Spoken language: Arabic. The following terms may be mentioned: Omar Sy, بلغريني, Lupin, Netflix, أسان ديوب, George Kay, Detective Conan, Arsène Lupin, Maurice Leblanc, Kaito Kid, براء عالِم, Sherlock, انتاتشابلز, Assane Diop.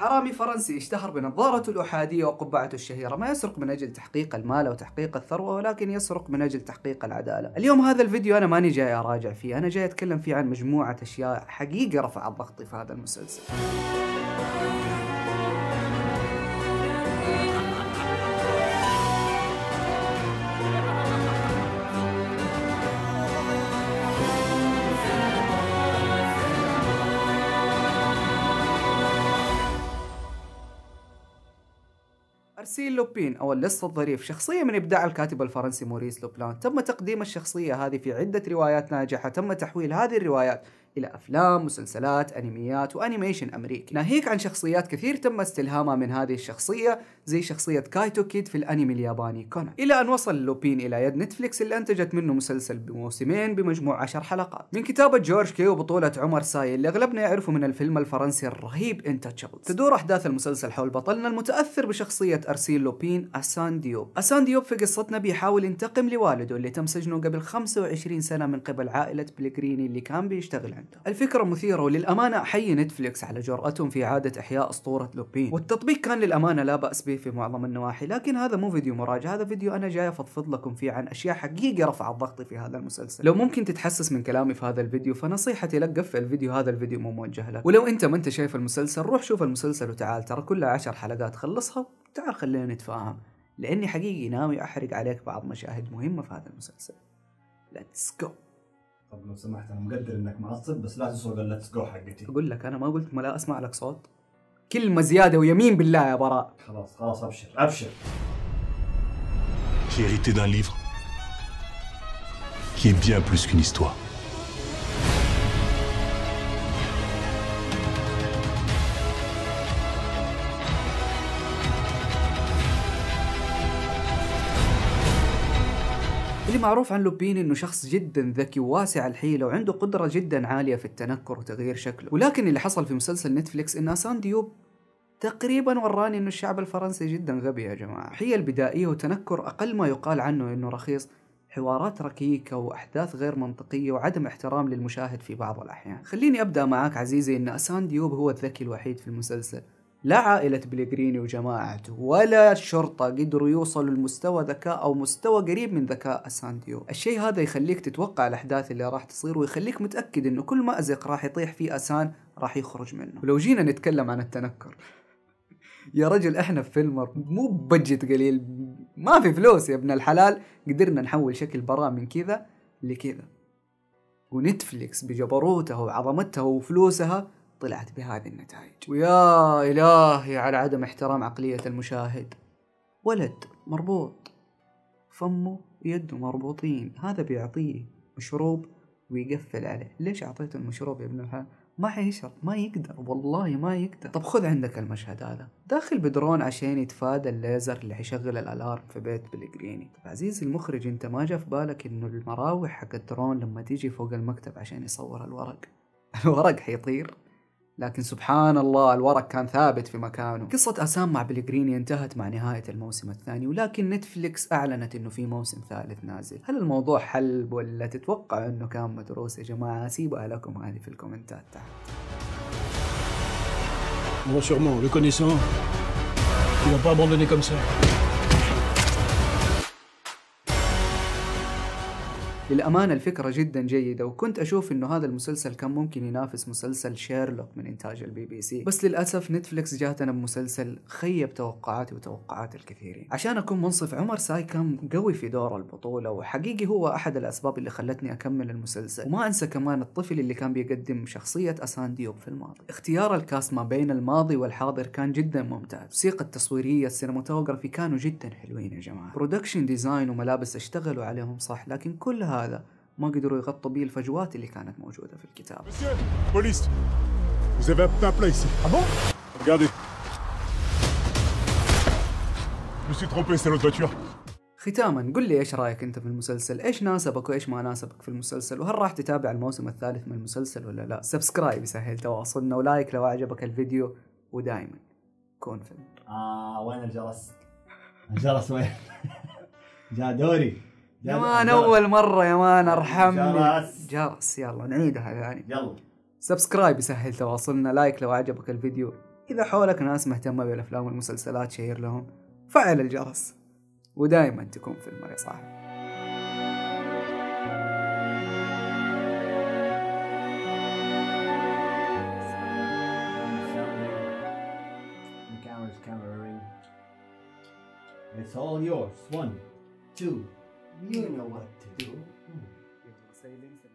حرامي فرنسي اشتهر بنظارته الأحادية وقبعته الشهيرة، ما يسرق من أجل تحقيق المال أو تحقيق الثروة، ولكن يسرق من أجل تحقيق العدالة. اليوم هذا الفيديو أنا ماني جاي أراجع فيه، أنا جاي أتكلم فيه عن مجموعة أشياء حقيقة رفعت ضغطي في هذا المسلسل. أرسين لوبين أو اللص الظريف، شخصية من إبداع الكاتب الفرنسي موريس لوبلان. تم تقديم الشخصية هذه في عدة روايات ناجحة، تم تحويل هذه الروايات إلى أفلام، مسلسلات، أنميات وأنيميشن أمريكي، ناهيك عن شخصيات كثير تم استلهامها من هذه الشخصية زي شخصية كايتو كيد في الأنمي الياباني كونان، إلى أن وصل لوبين إلى يد نتفليكس اللي أنتجت منه مسلسل بموسمين بمجموع 10 حلقات من كتابة جورج كي وبطولة عمر ساي اللي أغلبنا يعرفه من الفيلم الفرنسي الرهيب انتاتشابلز. تدور أحداث المسلسل حول بطلنا المتأثر بشخصية أرسين لوبين أسان ديوب. أسان ديوب في قصتنا بيحاول ينتقم لوالده اللي تم سجنه قبل 25 سنة من قبل عائلة بلغريني اللي كان بيشتغل. الفكرة مثيرة، وللأمانة أحيي نتفليكس على جرأتهم في إعادة إحياء أسطورة لوبين، والتطبيق كان للأمانة لا بأس به في معظم النواحي، لكن هذا مو فيديو مراجعة، هذا فيديو أنا جاي أفضفض لكم فيه عن أشياء حقيقية رفعت ضغطي في هذا المسلسل. لو ممكن تتحسس من كلامي في هذا الفيديو فنصيحتي لك قفل الفيديو، هذا الفيديو مو موجه لك، ولو أنت ما أنت شايف المسلسل روح شوف المسلسل وتعال، ترى كلها 10 حلقات، خلصها تعال خلينا نتفاهم، لأني حقيقي ناوي أحرق عليك بعض مشاهد مهمة في هذا المسلسل. ليتس جو. طب لو سمحت انا مقدر انك معصب، بس لا تسوق الليتس جو حقتي. اقول لك انا ما قلت ما لا اسمع لك صوت، كلمه زياده ويمين بالله يا براء. خلاص خلاص ابشر ابشر. J'ai hérité d'un livre qui est bien plus qu'une histoire. اللي معروف عن لوبين انه شخص جدا ذكي وواسع الحيلة وعنده قدرة جدا عالية في التنكر وتغيير شكله، ولكن اللي حصل في مسلسل نتفليكس ان أسان ديوب تقريبا وراني انه الشعب الفرنسي جدا غبي يا جماعة. حيل بدائية وتنكر اقل ما يقال عنه انه رخيص، حوارات ركيكة وأحداث غير منطقية وعدم احترام للمشاهد في بعض الأحيان. خليني أبدأ معاك عزيزي ان أسان ديوب هو الذكي الوحيد في المسلسل، لا عائلة بلغريني وجماعته ولا الشرطة قدروا يوصلوا لمستوى ذكاء أو مستوى قريب من ذكاء أسان ديوب. الشيء هذا يخليك تتوقع الأحداث اللي راح تصير، ويخليك متأكد إنه كل مأزق راح يطيح فيه أسان راح يخرج منه. ولو جينا نتكلم عن التنكر يا رجل إحنا في فيلم مو ببجت قليل، ما في فلوس يا ابن الحلال، قدرنا نحول شكل براء من كذا لكذا، ونتفليكس بجبروتها وعظمتها وفلوسها طلعت بهذه النتائج. ويا إلهي على عدم احترام عقلية المشاهد. ولد مربوط فمه ويده مربوطين، هذا بيعطيه مشروب ويقفل عليه، ليش أعطيته المشروب يا ابن الحلال؟ ما حيشرب، ما يقدر، والله ما يقدر. طب خذ عندك المشهد هذا، داخل بدرون عشان يتفادى الليزر اللي حيشغل الألارم في بيت بلغريني. طب عزيزي المخرج انت ما جا في بالك انه المراوح حق الدرون لما تيجي فوق المكتب عشان يصور الورق الورق حيطير؟ لكن سبحان الله الورق كان ثابت في مكانه. قصة أسان مع بلغريني انتهت مع نهاية الموسم الثاني، ولكن نتفليكس أعلنت إنه في موسم ثالث نازل. هل الموضوع حلب ولا تتوقع إنه كان مدروس يا جماعة؟ سيبها لكم هذه في الكومنتات تحت. Bon, sûrement, le connaissant, il va pas abandonner comme ça. للأمانة الفكرة جدا جيدة، وكنت أشوف إنه هذا المسلسل كان ممكن ينافس مسلسل شيرلوك من إنتاج الBBC، بس للأسف نتفليكس جاتنا بمسلسل خيب توقعاتي وتوقعات الكثيرين. عشان أكون منصف عمر ساي كان قوي في دور البطولة، وحقيقي هو أحد الأسباب اللي خلتني أكمل المسلسل، وما أنسى كمان الطفل اللي كان بيقدم شخصية أسان ديوب في الماضي. اختيار الكاست ما بين الماضي والحاضر كان جدا ممتاز، الموسيقى التصويرية السينماتوغرافي كانوا جدا حلوين يا جماعة، برودكشن ديزاين وملابس اشتغلوا عليهم صح، لكن كلها هذا ما قدروا يغطوا بيه الفجوات اللي كانت موجودة في الكتاب. ختاما قل لي ايش رايك انت في المسلسل؟ ايش ناسبك وايش ما ناسبك في المسلسل؟ وهل راح تتابع الموسم الثالث من المسلسل ولا لا؟ سبسكرايب يسهل تواصلنا، ولايك لو اعجبك الفيديو، ودائما كون في وين الجرس؟ الجرس وين؟ جاء دوري يا مان، أول مرة يا مان ارحمني. جرس يلا نعيدها يعني. يلا سبسكرايب يسهل تواصلنا، لايك لو عجبك الفيديو، إذا حولك ناس مهتمة بالأفلام والمسلسلات شير لهم، فعل الجرس، ودائما تكون في المرة صاحب. It's all yours. One, two. You know what to do.